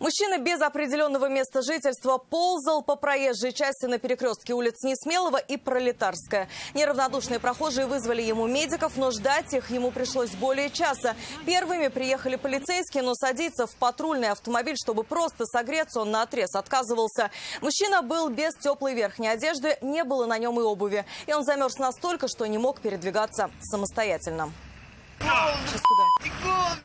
Мужчина без определенного места жительства ползал по проезжей части на перекрестке улиц Несмелова и Пролетарская. Неравнодушные прохожие вызвали ему медиков, но ждать их ему пришлось более часа. Первыми приехали полицейские, но садиться в патрульный автомобиль, чтобы просто согреться, он наотрез отказывался. Мужчина был без теплой верхней одежды, не было на нем и обуви. И он замерз настолько, что не мог передвигаться самостоятельно. Сейчас куда?